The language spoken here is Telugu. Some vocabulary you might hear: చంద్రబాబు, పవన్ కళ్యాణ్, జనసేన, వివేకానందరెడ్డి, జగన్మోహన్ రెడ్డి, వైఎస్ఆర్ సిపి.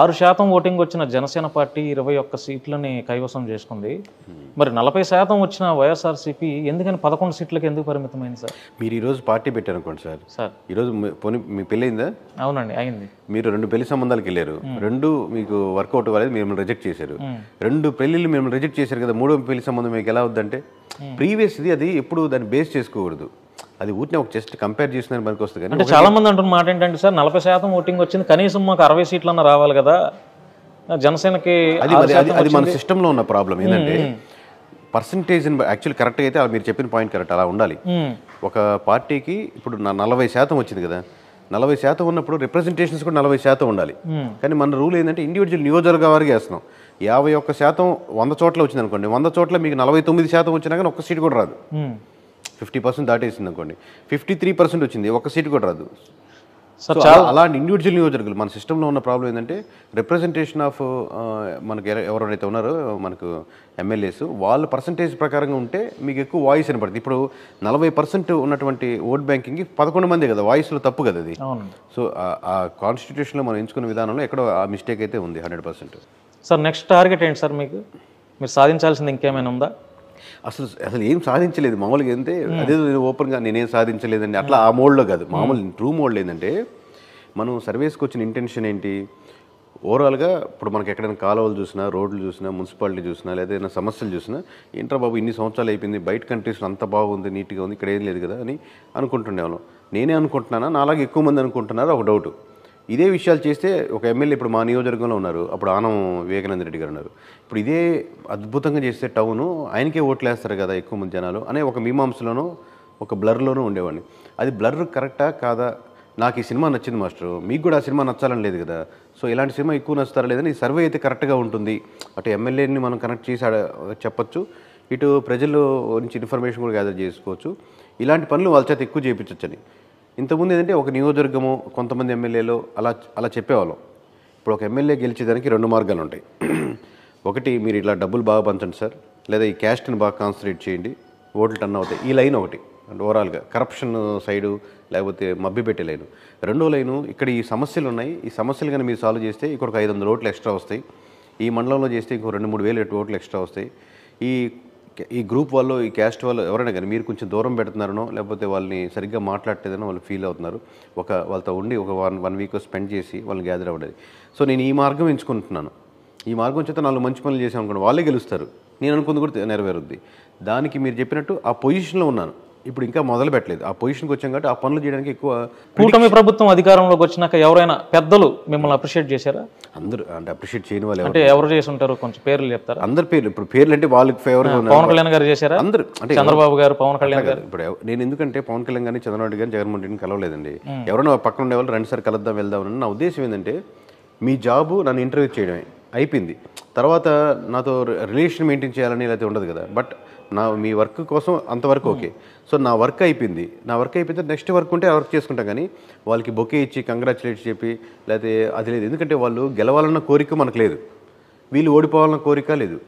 6% ఓటింగ్ వచ్చిన జనసేన పార్టీ 21 సీట్లని కైవసం చేసుకుంది. మరి 40% వచ్చిన వైఎస్ఆర్ సిపి ఎందుకని 11 సీట్లకి ఎందుకు పరిమితమైంది సార్? మీరు ఈరోజు పార్టీ పెట్టారు అనుకోండి సార్, సార్ ఈరోజు మీ పెళ్ళి అయిందా? అవునండి, అయింది. మీరు 2 పెళ్లి సంబంధాలకు వెళ్ళారు, 2 మీకు వర్కౌట్ అవ్వలేదు, మిమ్మల్ని రిజెక్ట్ చేశారు. 2 పెళ్లిళ్ళు మిమ్మల్ని రిజెక్ట్ చేశారు కదా, 3వ పెళ్లి సంబంధం మీకు ఎలా అవుద్దంటే ప్రీవియస్ది అది ఎప్పుడు దాన్ని బేస్ చేసుకోకూడదు. అది ఊరిని ఒక జస్ట్ కంపేర్ చేసిన మనకు వస్తుంది. అంటే చాలా మంది అంటున్న మాట ఏంటంటే సార్, 40% ఓటింగ్ వచ్చింది, కనీసం మాకు 60 సీట్లన్నా రావాలి కదా జనసేనకి. అది మన సిస్టంలో ఉన్న ప్రాబ్లం ఏంటంటే పర్సంటేజ్ యాక్చువల్ కరెక్ట్గా అయితే మీరు చెప్పిన పాయింట్ కరెక్ట్, అలా ఉండాలి. ఒక పార్టీకి ఇప్పుడు 40% వచ్చింది కదా, 40% ఉన్నప్పుడు రిప్రజెంటేషన్స్ కూడా 40% ఉండాలి. కానీ మన రూల్ ఏంటంటే ఇండివిజువల్ నియోజకవర్గ వారికి వేస్తున్నాం. 51% 100 చోట్ల వచ్చింది అనుకోండి, 100 చోట్ల మీకు 49% వచ్చినా కానీ 1 సీట్ కూడా రాదు. 50% దాటేసింది అనుకోండి, 53% వచ్చింది, 1 సీట్ కూడా రాదు. అలాంటి ఇండివిజువల్ నియోజకవర్గాలు మన సిస్టంలో ఉన్న ప్రాబ్లం ఏంటంటే రిప్రజెంటేషన్ ఆఫ్ మనకు ఎవరైతే ఉన్నారో మనకు ఎమ్మెల్యేస్ వాళ్ళ పర్సంటేజ్ ప్రకారంగా ఉంటే మీకు ఎక్కువ వాయిస్ అనబడుతుంది. ఇప్పుడు 40% ఉన్నటువంటి ఓట్ బ్యాంకింగ్కి 11 మంది కదా, వాయిస్లో తప్పు కదా అది. సో ఆ కాన్స్టిట్యూషన్లో మనం ఎంచుకునే విధానంలో ఎక్కడో ఆ మిస్టేక్ అయితే ఉంది 100%. సార్ నెక్స్ట్ టార్గెట్ ఏంటి సార్ మీకు? మీరు సాధించాల్సింది ఇంకేమైనా ఉందా? అసలు ఏం సాధించలేదు మామూలుగా ఏంటంటే, అదేదో ఓపెన్గా నేనేం సాధించలేదండి అట్లా ఆ మోడ్లో కాదు, మామూలు ట్రూ మోడ్లో ఏంటంటే మనం సర్వీస్కి వచ్చిన ఇంటెన్షన్ ఏంటి ఓవరాల్గా. ఇప్పుడు మనకి ఎక్కడైనా కాలువలు చూసినా, రోడ్లు చూసినా, మున్సిపాలిటీ చూసినా, లేదా ఏదైనా సమస్యలు చూసినా ఏంట్రా బాబు ఇన్ని సంవత్సరాలు అయిపోయింది, బయట కంట్రీస్లో అంత బాగుంది, నీట్గా ఉంది, ఇక్కడ ఏం లేదు కదా అని అనుకుంటుండేవాళ్ళం. నేనే అనుకుంటున్నానా, నాలాగే ఎక్కువ మంది అనుకుంటున్నారో ఒక డౌట్. ఇదే విషయాలు చేస్తే ఒక ఎమ్మెల్యే ఇప్పుడు మా నియోజకవర్గంలో ఉన్నారు, అప్పుడు ఆనం వివేకానందరెడ్డి గారు ఉన్నారు. ఇప్పుడు ఇదే అద్భుతంగా చేస్తే టౌను ఆయనకే ఓట్లు వేస్తారు కదా ఎక్కువ మంది జనాలు అనే ఒక మీమాంసలోనూ ఒక బ్లర్లోనూ ఉండేవాడిని. అది బ్లర్ కరెక్టా కాదా? నాకు ఈ సినిమా నచ్చింది మాస్టర్, మీకు కూడా ఆ సినిమా నచ్చాలని లేదు కదా, సో ఇలాంటి సినిమా ఎక్కువ నచ్చుతారా లేదని ఈ సర్వే అయితే కరెక్ట్గా ఉంటుంది. అటు ఎమ్మెల్యేని మనం కనెక్ట్ చేసి చెప్పచ్చు, ఇటు ప్రజల నుంచి ఇన్ఫర్మేషన్ కూడా గ్యాదర్ చేసుకోవచ్చు, ఇలాంటి పనులు వాళ్ళ చేత ఎక్కువ చేయించవచ్చని. ఇంతకుముందు ఏంటంటే ఒక నియోజకవర్గము కొంతమంది ఎమ్మెల్యేలు అలా చెప్పేవాళ్ళం. ఇప్పుడు ఒక ఎమ్మెల్యే గెలిచేదానికి 2 మార్గాలు ఉంటాయి. ఒకటి మీరు ఇట్లా డబ్బులు బాగా పంచండి సార్, లేదా ఈ క్యాస్ట్ని బాగా కాన్సన్ట్రేట్ చేయండి, ఓట్లు టర్న్ అవుతాయి. ఈ లైన్ ఒకటి, అంటే ఓవరాల్గా కరప్షన్ సైడు లేకపోతే మబ్బి పెట్టే లైను. 2వ లైను ఇక్కడ ఈ సమస్యలు ఉన్నాయి, ఈ సమస్యలు కానీ మీరు సాల్వ్ చేస్తే ఇక్కడ ఒక 500 ఓట్లు ఎక్స్ట్రా వస్తాయి, ఈ మండలంలో చేస్తే ఇంకో 2-3 వేల ఓట్లు ఎక్స్ట్రా వస్తాయి, ఈ గ్రూప్ వాళ్ళు ఈ క్యాస్ట్ వాళ్ళు ఎవరైనా కానీ మీరు కొంచెం దూరం పెడుతున్నారనో లేకపోతే వాళ్ళని సరిగ్గా మాట్లాడలేదనో వాళ్ళు ఫీల్ అవుతున్నారు. వాళ్ళతో ఉండి ఒక వన్ వీక్ స్పెండ్ చేసి వాళ్ళని గ్యాదర్ అవ్వలేదు. సో నేను ఈ మార్గం ఎంచుకుంటున్నాను, ఈ మార్గం చేత 4 మంచి పనులు చేసాం అనుకోండి, వాళ్ళే గెలుస్తారు, నేను అనుకుంది కూడా నెరవేరుద్ది. దానికి మీరు చెప్పినట్టు ఆ పొజిషన్లో ఉన్నాను, ఇప్పుడు ఇంకా మొదలు పెట్టలేదు, ఆ పొజిషన్కి వచ్చాం కాబట్టి ఆ పనులు చేయడానికి ఎక్కువ. కూటమి ప్రభుత్వం అధికారంలోకి వచ్చినాక ఎవరైనా పెద్దలు మిమ్మల్ని అప్రిషియేట్ చేశారా? అందరూ అంటే అప్రిషియేట్ చేయని వాళ్ళు అంటే ఎవరు చేసి ఉంటారు, కొంచెం పేర్లు చెప్తారు? అందరు పేర్లు, ఇప్పుడు పేర్లు అంటే వాళ్ళకి ఫేవర్. పవన్ కళ్యాణ్ గారు చేశారా? అందరూ అంటే చంద్రబాబు గారు, పవన్ కళ్యాణ్ గారు. ఇప్పుడు నేను ఎందుకంటే పవన్ కళ్యాణ్ గారిని, చంద్రబాబు గారిని, జగన్మోహన్ రెడ్డిని కలవలేదండి. ఎవరైనా పక్కన ఉండేవాళ్ళు 2 సార్లు కలుద్దాం వెళ్దాం అని. నా ఉద్దేశం ఏంటంటే మీ జాబు నన్ను ఇంటర్వ్యూ చేయడమే అయిపోయింది, తర్వాత నాతో రిలేషన్ మెయింటైన్ చేయాలని అయితే ఉండదు కదా. బట్ మీ వర్క్ కోసం అంతవరకు ఓకే. సో నా వర్క్ అయిపోయింది, నెక్స్ట్ వర్క్ ఉంటే ఆ వర్క్ చేసుకుంటాం. కానీ వాళ్ళకి బొకే ఇచ్చి కంగ్రాచులేట్ చెప్పి లేకపోతే అది లేదు, ఎందుకంటే వాళ్ళు గెలవాలన్న కోరిక మనకు లేదు, వీళ్ళు ఓడిపోవాలన్న కోరిక లేదు.